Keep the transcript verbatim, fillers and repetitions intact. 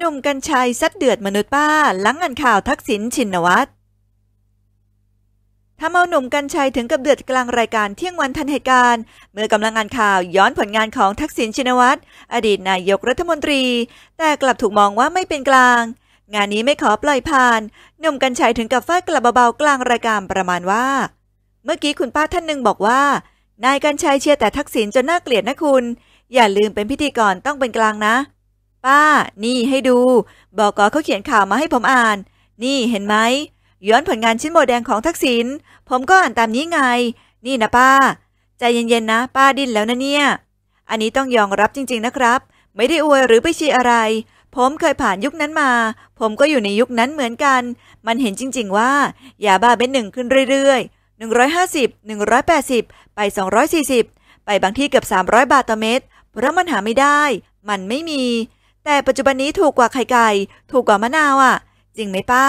หนุ่มกรรชัยซัดเดือดมนุษย์ป้าหลังอ่านข่าวทักษิณชินวัตรทำเอาหนุ่มกรรชัยถึงกับเดือดกลางรายการเที่ยงวันทันเหตุการณ์เมื่อกำลังอ่านข่าวย้อนผลงานของทักษิณชินวัตรอดีตนายกรัฐมนตรีแต่กลับถูกมองว่าไม่เป็นกลางงานนี้ไม่ขอปล่อยผ่านหนุ่มกรรชัยถึงกับฟาดกลับเบาๆกลางรายการประมาณว่าเมื่อกี้คุณป้าท่านหนึ่งบอกว่านายกรรชัยเชียร์แต่ทักษิณจนน่าเกลียดนะคุณอย่าลืมเป็นพิธีกรต้องเป็นกลางนะป้านี่ให้ดูบก.เขาเขียนข่าวมาให้ผมอ่านนี่เห็นไหมย้อนผลงานชิ้นโบแดงของทักษิณผมก็อ่านตามนี้ไงนี่นะป้าใจเย็นๆนะป้าดิ้นแล้วนะเนี่ยอันนี้ต้องยอมรับจริงๆนะครับไม่ได้อวยหรือไปชี้อะไรผมเคยผ่านยุคนั้นมาผมก็อยู่ในยุคนั้นเหมือนกันมันเห็นจริงๆว่ายาบ้าเม็ดหนึ่งขึ้นเรื่อยๆหนึ่งร้อยห้าสิบ หนึ่งร้อยแปดสิบไปสองร้อยสี่สิบไปบางที่เกือบสามร้อยบาทต่อเม็ดเพราะมันหาไม่ได้มันไม่มีแต่ปัจจุบันนี้ถูกกว่าไข่ไก่ถูกกว่ามะนาวอ่ะจริงไหมป้า